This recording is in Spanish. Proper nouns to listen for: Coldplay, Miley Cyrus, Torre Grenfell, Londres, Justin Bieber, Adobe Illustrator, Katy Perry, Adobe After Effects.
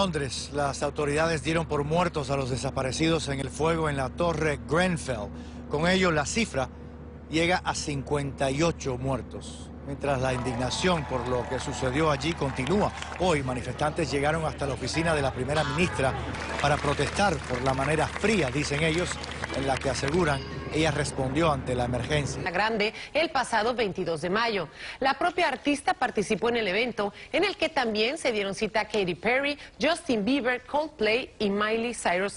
Londres, las autoridades dieron por muertos a los desaparecidos en el fuego en la Torre Grenfell. Con ello, la cifra llega a 58 muertos. Mientras la indignación por lo que sucedió allí continúa, hoy manifestantes llegaron hasta la oficina de la primera ministra para protestar por la manera fría, dicen ellos, en la que aseguran ella respondió ante la emergencia. La grande el pasado 22 de mayo. La propia artista participó en el evento, en el que también se dieron cita a Katy Perry, Justin Bieber, Coldplay y Miley Cyrus.